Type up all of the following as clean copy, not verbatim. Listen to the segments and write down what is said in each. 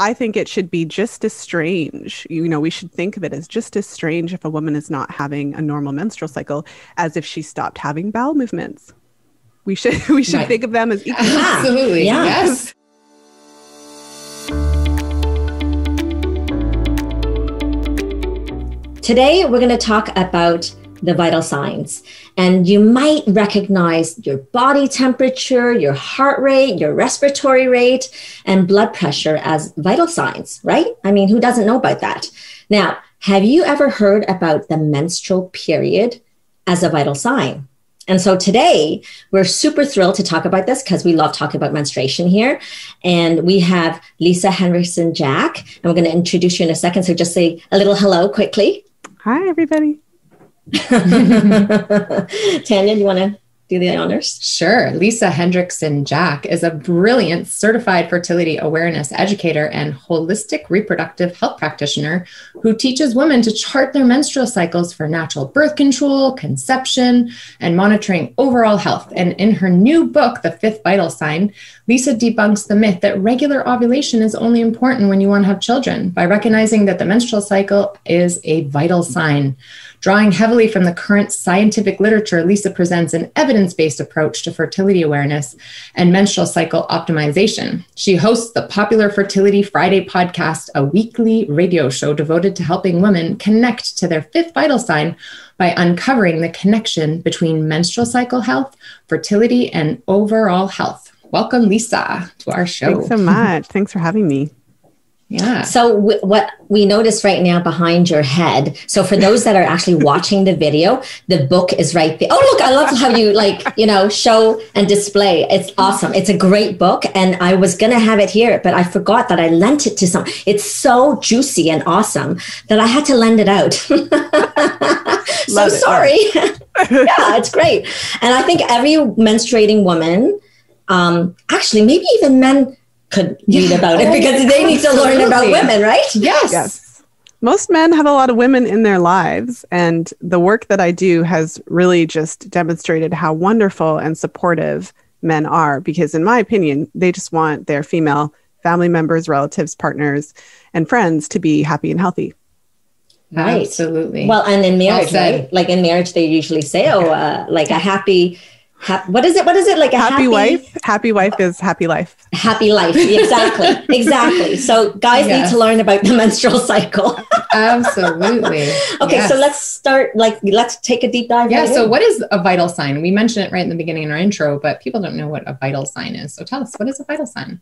I think it should be just as strange. You know, we should think of it as just as strange if a woman is not having a normal menstrual cycle as if she stopped having bowel movements. We should right. think of them as equal. Absolutely. Yeah. Yes. Today, we're going to talk about the vital signs. And you might recognize your body temperature, your heart rate, your respiratory rate, and blood pressure as vital signs, right? I mean, who doesn't know about that? Now, have you ever heard about the menstrual period as a vital sign? And so today, we're super thrilled to talk about this because we love talking about menstruation here. And we have Lisa Hendrickson-Jack, and we're going to introduce you in a second. So just say a little hello quickly. Hi, everybody. Tanya, do you want to do the honors? Sure. Lisa Hendrickson-Jack is a brilliant certified fertility awareness educator and holistic reproductive health practitioner who teaches women to chart their menstrual cycles for natural birth control, conception, and monitoring overall health. And in her new book, The Fifth Vital Sign, Lisa debunks the myth that regular ovulation is only important when you want to have children by recognizing that the menstrual cycle is a vital sign. Drawing heavily from the current scientific literature, Lisa presents an evidence-based approach to fertility awareness and menstrual cycle optimization. She hosts the popular Fertility Friday podcast, a weekly radio show devoted to helping women connect to their fifth vital sign by uncovering the connection between menstrual cycle health, fertility, and overall health. Welcome, Lisa, to our show. Thanks so much. Thanks for having me. Yeah. So what we notice right now behind your head. So for those that are actually watching the video, the book is right there. Oh, look, I love how you show and display. It's awesome. It's a great book. And I was going to have it here, but I forgot that I lent it to someone. It's so juicy and awesome that I had to lend it out. So sorry. Yeah, it's great. And I think every menstruating woman, actually, maybe even men, could read about it because they need to learn about women, right? Yes. Yes. Most men have a lot of women in their lives, and the work that I do has really just demonstrated how wonderful and supportive men are because, in my opinion, they just want their female family members, relatives, partners, and friends to be happy and healthy. Right. Absolutely. Well, and in marriage, right? Like in marriage, they usually say, a happy... What is it like? A happy wife? Happy wife is happy life. Happy life. Exactly. Exactly. So guys need to learn about the menstrual cycle. Absolutely. Okay. Yes. So let's start, let's take a deep dive. Yeah. Right, so what is a vital sign? We mentioned it right in the beginning in our intro, but people don't know what a vital sign is. So tell us, what is a vital sign?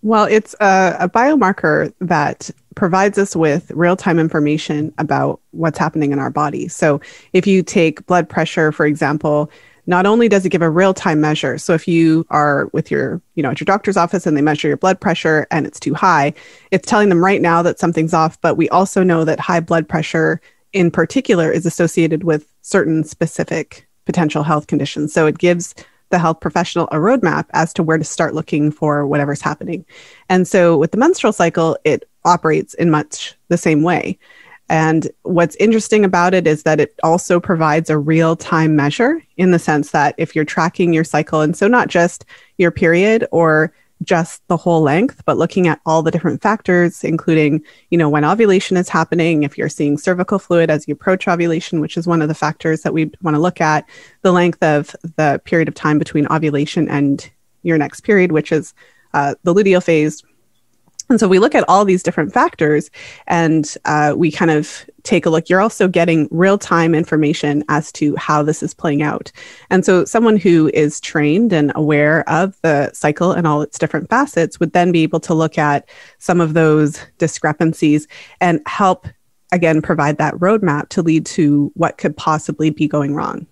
Well, it's a biomarker that provides us with real-time information about what's happening in our body. So if you take blood pressure, for example, not only does it give a real-time measure, so if you are with your, at your doctor's office and they measure your blood pressure and it's too high, it's telling them right now that something's off, but we also know that high blood pressure in particular is associated with certain specific potential health conditions. So it gives the health professional a roadmap as to where to start looking for whatever's happening. And so with the menstrual cycle, it operates in much the same way. And what's interesting about it is that it also provides a real-time measure in the sense that if you're tracking your cycle, and so not just your period or just the whole length, but looking at all the different factors, including, when ovulation is happening, if you're seeing cervical fluid as you approach ovulation, which is one of the factors that we want to look at, the length of the period of time between ovulation and your next period, which is the luteal phase. And so we look at all these different factors and we kind of take a look. You're also getting real-time information as to how this is playing out. And so someone who is trained and aware of the cycle and all its different facets would then be able to look at some of those discrepancies and help, again, provide that roadmap to lead to what could possibly be going wrong.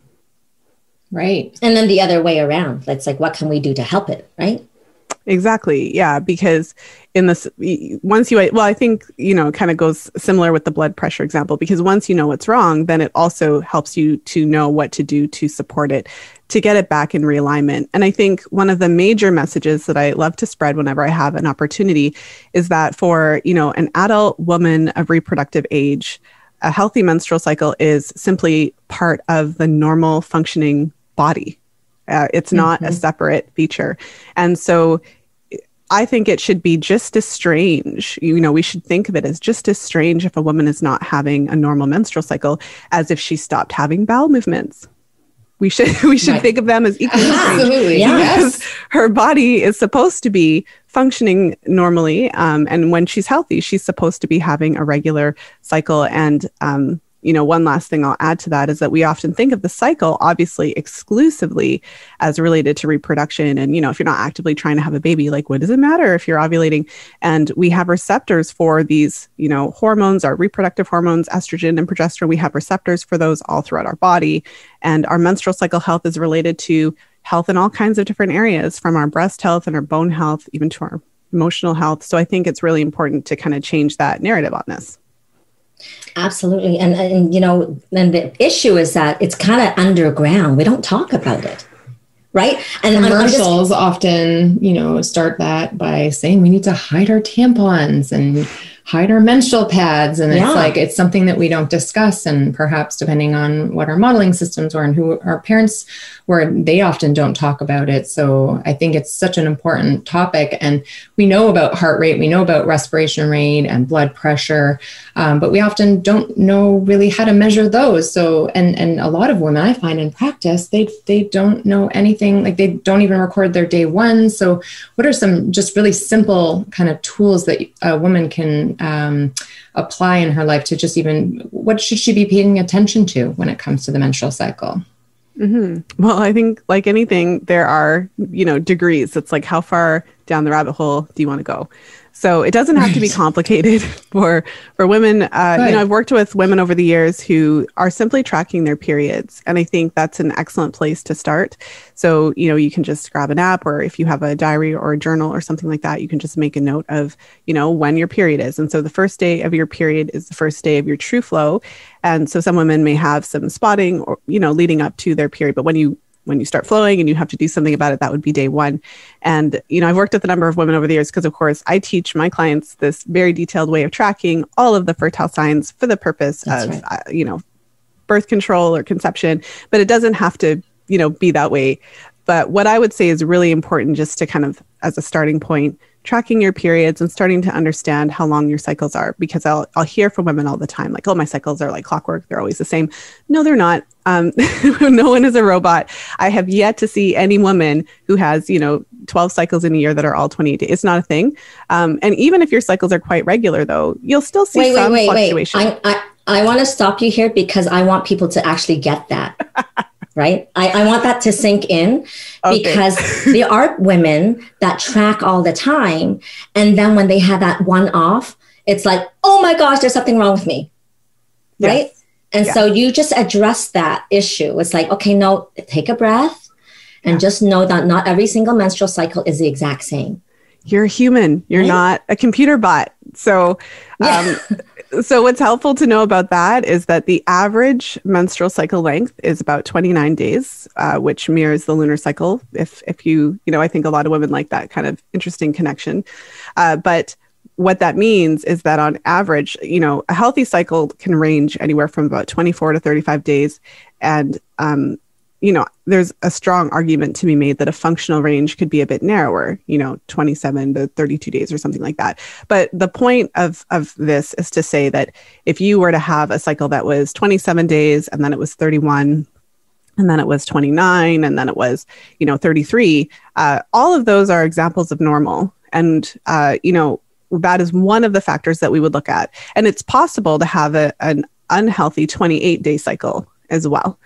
Right. And then the other way around. It's like, what can we do to help it, right? Exactly. Yeah. Because I think, kind of goes similar with the blood pressure example, because once you know what's wrong, then it also helps you to know what to do to support it, to get it back in realignment. And I think one of the major messages that I love to spread whenever I have an opportunity is that for, an adult woman of reproductive age, a healthy menstrual cycle is simply part of the normal functioning body. It's not a separate feature. And so I think it should be just as strange. You know, we should think of it as just as strange if a woman is not having a normal menstrual cycle as if she stopped having bowel movements. We should think of them as equally strange. Absolutely, yes. Because her body is supposed to be functioning normally, and when she's healthy, she's supposed to be having a regular cycle. And you know, one last thing I'll add to that is that we often think of the cycle, obviously, exclusively as related to reproduction. And, you know, if you're not actively trying to have a baby, like, what does it matter if you're ovulating? And we have receptors for these, you know, hormones, our reproductive hormones, estrogen and progesterone. We have receptors for those all throughout our body. And our menstrual cycle health is related to health in all kinds of different areas, from our breast health and our bone health, even to our emotional health. So I think it's really important to kind of change that narrative on this. Absolutely. And you know, and the issue is that it's kind of underground. We don't talk about it. Right. And commercials often, you know, start that by saying we need to hide our tampons and hide our menstrual pads. And it's like, it's something that we don't discuss. And perhaps depending on what our modeling systems were and who our parents were, they often don't talk about it. So I think it's such an important topic. And we know about heart rate, we know about respiration rate and blood pressure, but we often don't know really how to measure those. So, and a lot of women I find in practice, they don't know anything. Like they don't even record their day one. So what are some just really simple kind of tools that a woman can apply in her life to just even, what should she be paying attention to when it comes to the menstrual cycle? Mm-hmm. Well, I think like anything, there are, you know, degrees. It's like, how far down the rabbit hole do you want to go? So it doesn't have to be complicated for women. You know, I've worked with women over the years who are simply tracking their periods. And I think that's an excellent place to start. So, you know, you can just grab an app, or if you have a diary or a journal or something like that, you can just make a note of, you know, when your period is. And so the first day of your period is the first day of your true flow. And so some women may have some spotting or, you know, leading up to their period. But when you start flowing and you have to do something about it, that would be day one. And, you know, I've worked with a number of women over the years because, of course, I teach my clients this very detailed way of tracking all of the fertile signs for the purpose you know, birth control or conception. But it doesn't have to, you know, be that way. But what I would say is really important just to kind of, as a starting point, tracking your periods and starting to understand how long your cycles are, because I'll hear from women all the time, like, oh, my cycles are like clockwork. They're always the same. No, they're not. No one is a robot. I have yet to see any woman who has, you know, 12 cycles in a year that are all 28 days. It's not a thing. And even if your cycles are quite regular, though, you'll still see some fluctuation. I want to stop you here because I want people to actually get that. Right? I want that to sink in because there are women that track all the time. And then when they have that one off, it's like, oh my gosh, there's something wrong with me. Yes. Right? And so you just address that issue. It's like, okay, no, take a breath and just know that not every single menstrual cycle is the exact same. You're human. You're not a computer bot. So, so what's helpful to know about that is that the average menstrual cycle length is about 29 days, which mirrors the lunar cycle. If you know, I think a lot of women like that kind of interesting connection. But what that means is that on average, you know, a healthy cycle can range anywhere from about 24 to 35 days. And, you know, there's a strong argument to be made that a functional range could be a bit narrower, you know, 27 to 32 days or something like that. But the point of this is to say that if you were to have a cycle that was 27 days and then it was 31, and then it was 29, and then it was, you know, 33, all of those are examples of normal. And, you know, that is one of the factors that we would look at. And it's possible to have an unhealthy 28-day cycle as well.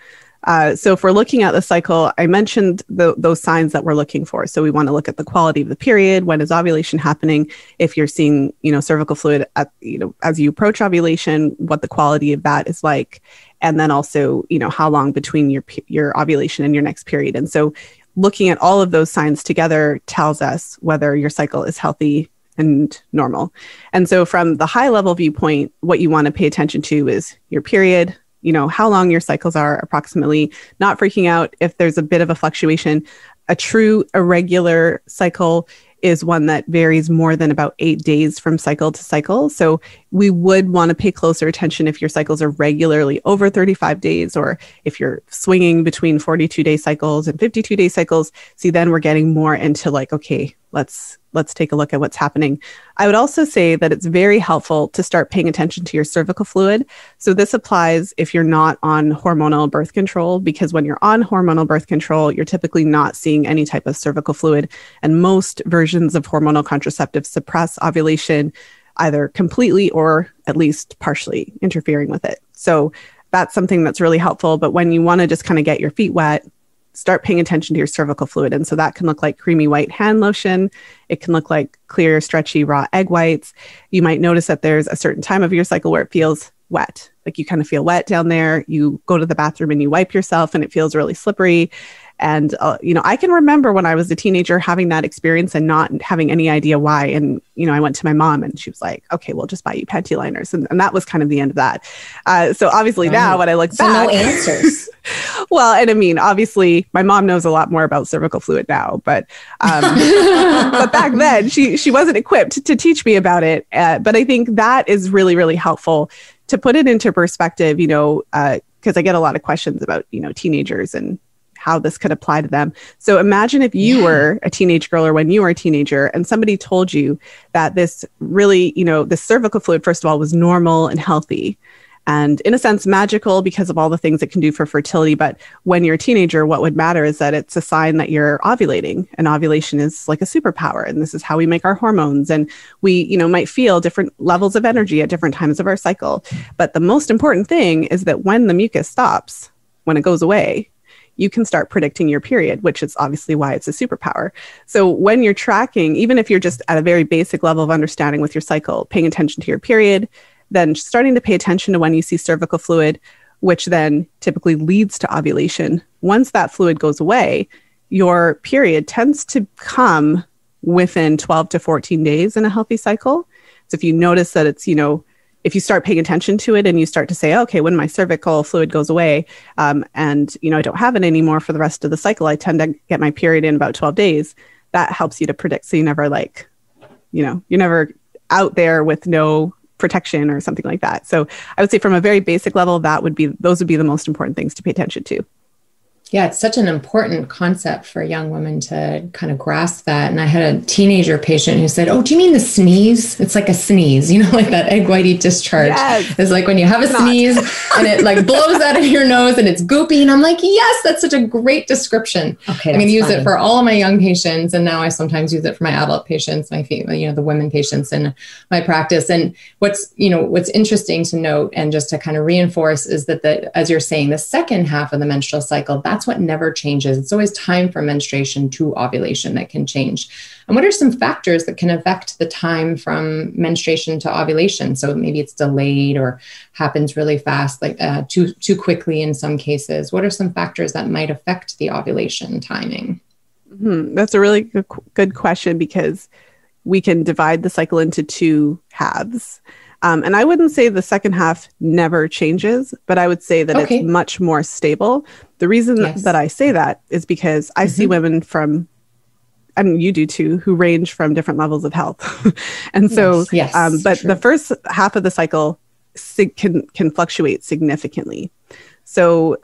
So if we're looking at the cycle, I mentioned those signs that we're looking for. So we want to look at the quality of the period. When is ovulation happening? If you're seeing, you know, cervical fluid at, you know, as you approach ovulation, what the quality of that is like. And then also, you know, how long between your ovulation and your next period. And so looking at all of those signs together tells us whether your cycle is healthy and normal. And so from the high level viewpoint, what you want to pay attention to is your period, you know, how long your cycles are approximately, not freaking out if there's a bit of a fluctuation. A true irregular cycle is one that varies more than about 8 days from cycle to cycle. So we would want to pay closer attention if your cycles are regularly over 35 days, or if you're swinging between 42-day cycles and 52-day cycles. See, then we're getting more into like, okay, let's take a look at what's happening. I would also say that it's very helpful to start paying attention to your cervical fluid. So this applies if you're not on hormonal birth control, because when you're on hormonal birth control, you're typically not seeing any type of cervical fluid. And most versions of hormonal contraceptives suppress ovulation, either completely or at least partially interfering with it. So that's something that's really helpful. But when you want to just kind of get your feet wet, start paying attention to your cervical fluid. And so that can look like creamy white hand lotion. It can look like clear, stretchy, raw egg whites. You might notice that there's a certain time of your cycle where it feels wet. Like you kind of feel wet down there. You go to the bathroom and you wipe yourself and it feels really slippery. And, you know, I can remember when I was a teenager having that experience and not having any idea why. And, you know, I went to my mom and she was like, okay, we'll just buy you panty liners. And that was kind of the end of that. So obviously now when I look back. So no answers. Well, and I mean, obviously my mom knows a lot more about cervical fluid now, but back then she wasn't equipped to teach me about it. But I think that is really, really helpful to put it into perspective, you know, because I get a lot of questions about, you know, teenagers and how this could apply to them. So imagine if you were a teenage girl or when you were a teenager and somebody told you that this really, you know, the cervical fluid, first of all, was normal and healthy and in a sense magical because of all the things it can do for fertility. But when you're a teenager, what would matter is that it's a sign that you're ovulating, and ovulation is like a superpower. And this is how we make our hormones. And we, you know, might feel different levels of energy at different times of our cycle. But the most important thing is that when the mucus stops, when it goes away, you can start predicting your period, which is obviously why it's a superpower. So when you're tracking, even if you're just at a very basic level of understanding with your cycle, paying attention to your period, then starting to pay attention to when you see cervical fluid, which then typically leads to ovulation. Once that fluid goes away, your period tends to come within 12 to 14 days in a healthy cycle. So if you notice that it's, you know, if you start paying attention to it and you start to say, okay, when my cervical fluid goes away and, you know, I don't have it anymore for the rest of the cycle, I tend to get my period in about 12 days. That helps you to predict. So you never like, you know, you're never out there with no protection or something like that. So I would say from a very basic level, those would be the most important things to pay attention to. Yeah, it's such an important concept for young women to kind of grasp that. And I had a teenager patient who said, oh, do you mean the sneeze? It's like a sneeze, you know, like that egg whitey discharge. Yes. It's like when you have a sneeze and it like blows out of your nose and it's goopy. And I'm like, yes, that's such a great description. Okay, I'm going to use it for all of my young patients. And now I sometimes use it for my adult patients, my, you know, the women patients in my practice. And what's, you know, what's interesting to note and just to kind of reinforce is that as you're saying, the second half of the menstrual cycle, that's what never changes. It's always time from menstruation to ovulation that can change. And what are some factors that can affect the time from menstruation to ovulation? So maybe it's delayed or happens really fast, like too quickly in some cases. What are some factors that might affect the ovulation timing? Mm-hmm. That's a really good question, because we can divide the cycle into two halves. And I wouldn't say the second half never changes, but I would say that it's much more stable. The reason that I say that is because I see women from, I mean, you do too, who range from different levels of health. And so, the first half of the cycle can fluctuate significantly. So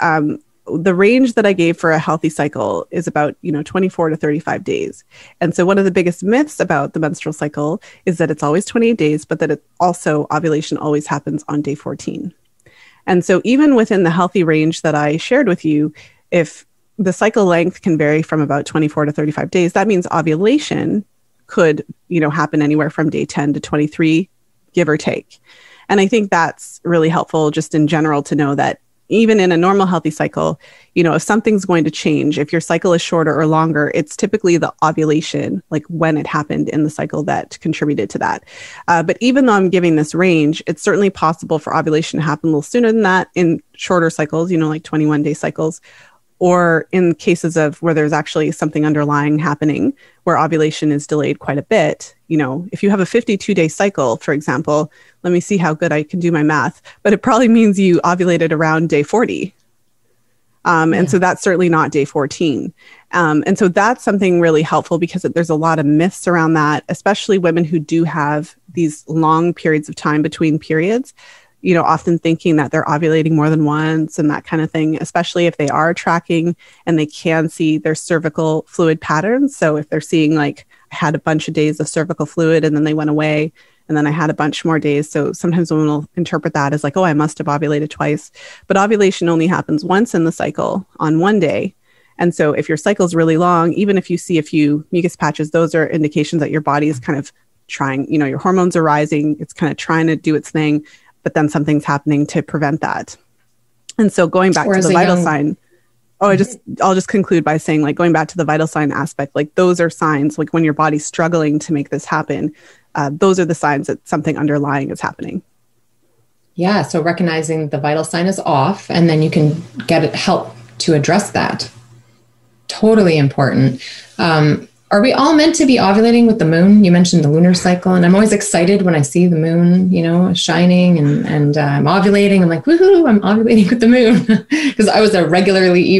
the range that I gave for a healthy cycle is about, you know, 24 to 35 days. And so one of the biggest myths about the menstrual cycle is that it's always 28 days, but that it also ovulation always happens on day 14. And so even within the healthy range that I shared with you, if the cycle length can vary from about 24 to 35 days, that means ovulation could, you know, happen anywhere from day 10 to 23, give or take. And I think that's really helpful just in general to know that even in a normal healthy cycle, you know, if something's going to change, if your cycle is shorter or longer, it's typically the ovulation, like when it happened in the cycle, that contributed to that. But even though I'm giving this range, it's certainly possible for ovulation to happen a little sooner than that in shorter cycles, you know, like 21-day cycles, or in cases of where there's actually something underlying happening where ovulation is delayed quite a bit. You know, if you have a 52-day cycle, for example, let me see how good I can do my math, but it probably means you ovulated around day 40. And so that's certainly not day 14. And so that's something really helpful, because there's a lot of myths around that, especially women who do have these long periods of time between periods, you know, often thinking that they're ovulating more than once and that kind of thing, especially if they are tracking and they can see their cervical fluid patterns. So if they're seeing like, had a bunch of days of cervical fluid and then they went away. And then I had a bunch more days. So sometimes women will interpret that as like, oh, I must have ovulated twice. But ovulation only happens once in the cycle on one day. And so if your cycle is really long, even if you see a few mucus patches, those are indications that your body is kind of trying, you know, your hormones are rising. It's kind of trying to do its thing, but then something's happening to prevent that. And so going back to the vital sign, I'll just conclude by saying, like, going back to the vital sign aspect, like those are signs, like when your body's struggling to make this happen, those are the signs that something underlying is happening. Yeah. So recognizing the vital sign is off, and then you can get help to address that. Totally important. Are we all meant to be ovulating with the moon? You mentioned the lunar cycle, and I'm always excited when I see the moon, you know, shining and I'm ovulating. I'm like, woohoo, I'm ovulating with the moon, because I was a regularly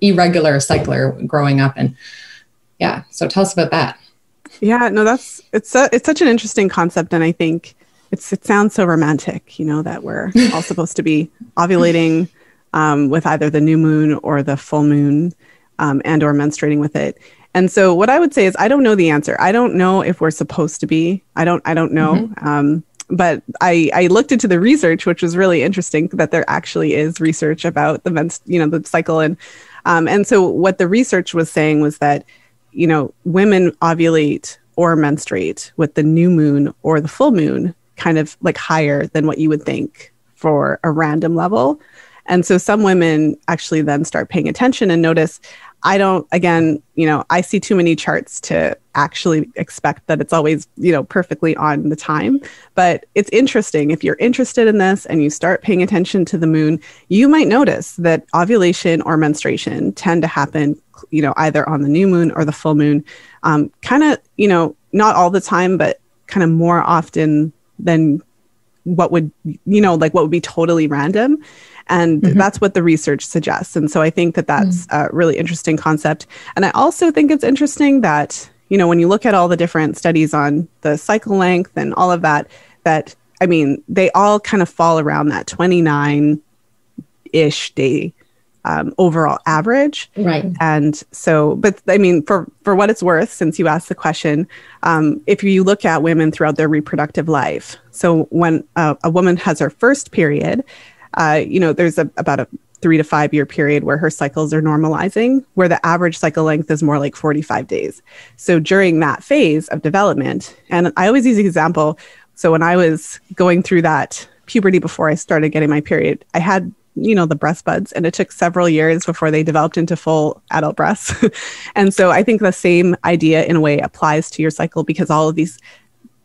irregular cycler growing up. And yeah, so tell us about that. Yeah, no, it's such an interesting concept. And I think it sounds so romantic, you know, that we're all supposed to be ovulating with either the new moon or the full moon and or menstruating with it. And so what I would say is I don't know the answer. I don't know if we're supposed to be. I don't know. Mm-hmm. But I looked into the research, which was really interesting, that there actually is research about the the cycle. And so what the research was saying was that, you know, women ovulate or menstruate with the new moon or the full moon kind of like higher than what you would think for a random level. And so some women actually then start paying attention and notice, I see too many charts to actually expect that it's always, you know, perfectly on the time. But it's interesting. If you're interested in this and you start paying attention to the moon, you might notice that ovulation or menstruation tend to happen, you know, either on the new moon or the full moon, kind of, you know, not all the time, but kind of more often than what would be totally random. And mm-hmm. that's what the research suggests. And so I think that's a really interesting concept. And I also think it's interesting that, you know, when you look at all the different studies on the cycle length and all of that, I mean, they all kind of fall around that 29-ish day overall average. Right. And so, but I mean, for what it's worth, since you asked the question, if you look at women throughout their reproductive life, so when a woman has her first period, you know, there's about a 3 to 5 year period where her cycles are normalizing, where the average cycle length is more like 45 days. So during that phase of development, and I always use the example. So when I was going through that puberty before I started getting my period, I had, you know, the breast buds, and it took several years before they developed into full adult breasts. And so I think the same idea in a way applies to your cycle, because all of these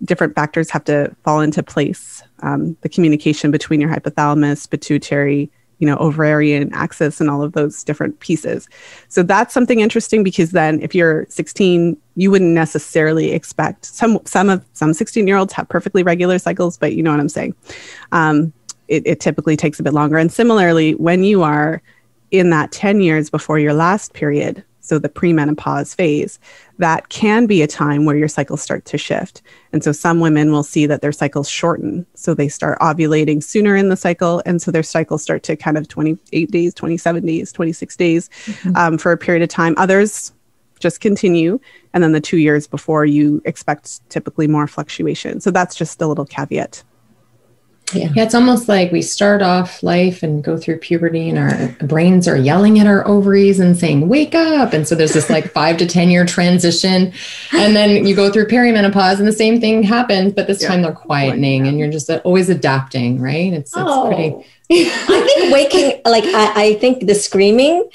different factors have to fall into place. The communication between your hypothalamus, pituitary, you know, ovarian axis, and all of those different pieces. So that's something interesting, because then if you're 16, you wouldn't necessarily expect some 16-year-olds have perfectly regular cycles, but you know what I'm saying. It typically takes a bit longer. And similarly, when you are in that 10 years before your last period, so the premenopause phase, that can be a time where your cycles start to shift. And so some women will see that their cycles shorten. So they start ovulating sooner in the cycle. And so their cycles start to kind of 28 days, 27 days, 26 days mm-hmm. For a period of time. Others just continue. And then the 2 years before, you expect typically more fluctuation. So that's just a little caveat. Yeah, it's almost like we start off life and go through puberty, and our brains are yelling at our ovaries and saying, wake up. And so there's this like 5 to 10 year transition. And then you go through perimenopause and the same thing happens, but this time they're quietening and you're just always adapting, right? It's pretty. I think waking, like I think the screaming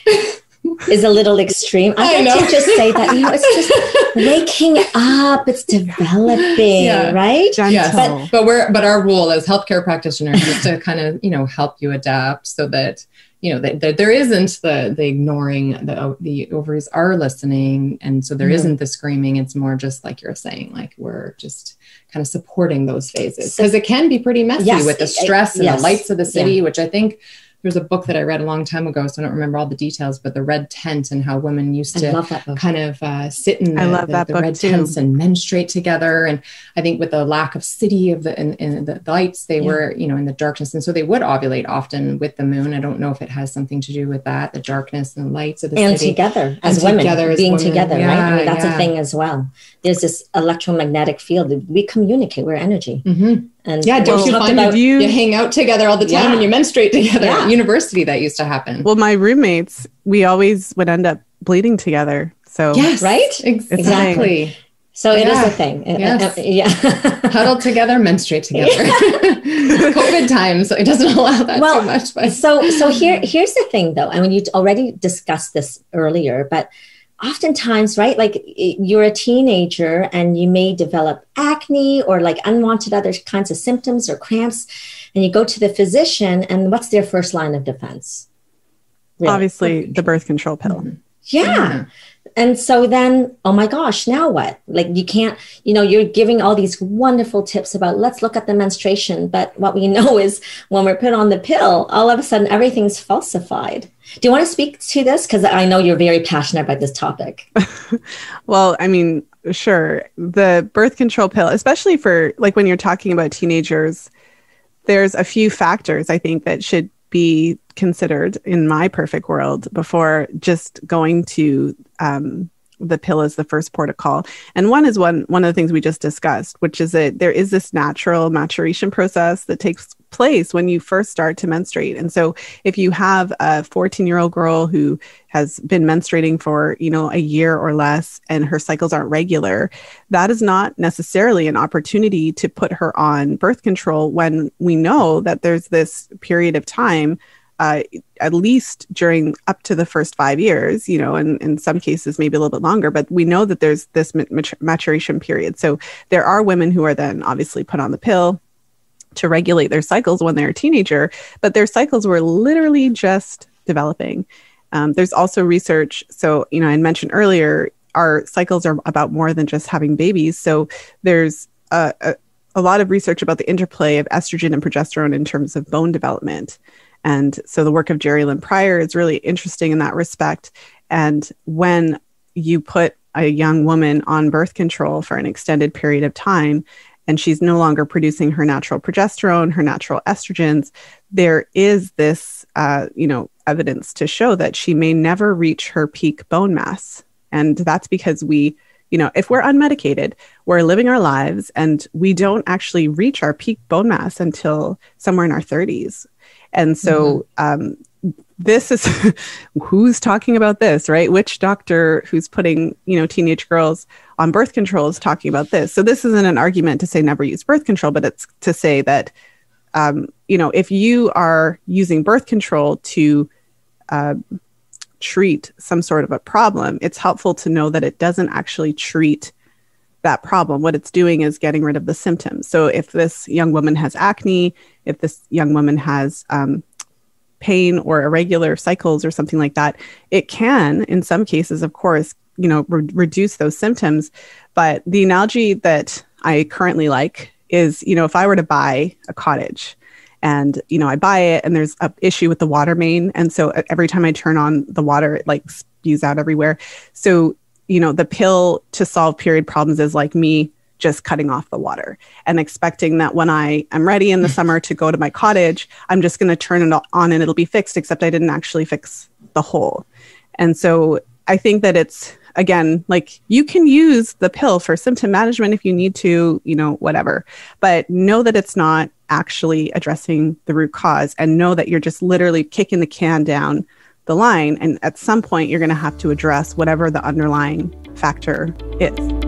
is a little extreme. I can't just say that. You know, it's just waking up. It's developing, right? Yes. But our role as healthcare practitioners is to kind of, you know, help you adapt so that, you know, that there isn't the ignoring, the ovaries are listening. And so there isn't the screaming. It's more just like you're saying, like we're just kind of supporting those phases, because it can be pretty messy with the stress and the lights of the city, which I think There's a book that I read a long time ago, so I don't remember all the details, but The Red Tent, and how women used to kind of sit in the red tents and menstruate together. And I think with the lack of city of the lights, they were, you know, in the darkness. And so they would ovulate often with the moon. I don't know if it has something to do with that, the darkness and the lights of the city. Together as women, being together, right? I mean, that's a thing as well. There's this electromagnetic field. We communicate, we're energy. Mm-hmm. And don't you find you hang out together all the time and you menstruate together at university? That used to happen. Well, my roommates, we always would end up bleeding together. So exactly. So it is a thing. Huddle together, menstruate together. COVID time, so it doesn't allow that too much. But. So here's the thing, though. I mean, you already discussed this earlier, but oftentimes, right, like you're a teenager and you may develop acne or like unwanted other kinds of symptoms or cramps, and you go to the physician, and what's their first line of defense? Really? Obviously, the birth control pill. Mm-hmm. Yeah. And so then, oh my gosh, now what? Like you can't, you know, you're giving all these wonderful tips about let's look at the menstruation. But what we know is when we're put on the pill, all of a sudden everything's falsified. Do you want to speak to this? Because I know you're very passionate about this topic. Well, I mean, sure. The birth control pill, especially for like when you're talking about teenagers, there's a few factors I think that should be considered in my perfect world before just going to the pill as the first port of call. And one is one of the things we just discussed, which is that there is this natural maturation process that takes place when you first start to menstruate. And so if you have a 14-year-old girl who has been menstruating for, you know, a year or less, and her cycles aren't regular, that is not necessarily an opportunity to put her on birth control when we know that there's this period of time, at least during up to the first 5 years, you know, and in some cases, maybe a little bit longer, but we know that there's this maturation period. So there are women who are then obviously put on the pill to regulate their cycles when they're a teenager, but their cycles were literally just developing. There's also research. So, you know, I mentioned earlier, our cycles are about more than just having babies. So there's a lot of research about the interplay of estrogen and progesterone in terms of bone development. And so the work of Jerry Lynn Pryor is really interesting in that respect. And when you put a young woman on birth control for an extended period of time, and she's no longer producing her natural progesterone, her natural estrogens, there is this, evidence to show that she may never reach her peak bone mass. And that's because we, you know, if we're unmedicated, we're living our lives and we don't actually reach our peak bone mass until somewhere in our 30s. And so this is, who's talking about this, right? Which doctor who's putting, you know, teenage girls on birth control is talking about this? So this isn't an argument to say never use birth control, but it's to say that, if you are using birth control to treat some sort of a problem, it's helpful to know that it doesn't actually treat that problem. What it's doing is getting rid of the symptoms. So if this young woman has acne, if this young woman has pain or irregular cycles or something like that, it can, in some cases, of course, reduce those symptoms. But the analogy that I currently like is, if I were to buy a cottage and, I buy it and there's an issue with the water main. And so every time I turn on the water, it like spews out everywhere. So, the pill to solve period problems is like me just cutting off the water and expecting that when I am ready in the summer to go to my cottage, I'm just going to turn it on and it'll be fixed, except I didn't actually fix the hole. And so I think that it's, again, like you can use the pill for symptom management if you need to, whatever, but know that it's not actually addressing the root cause, and know that you're just literally kicking the can down the line. And at some point, you're going to have to address whatever the underlying factor is.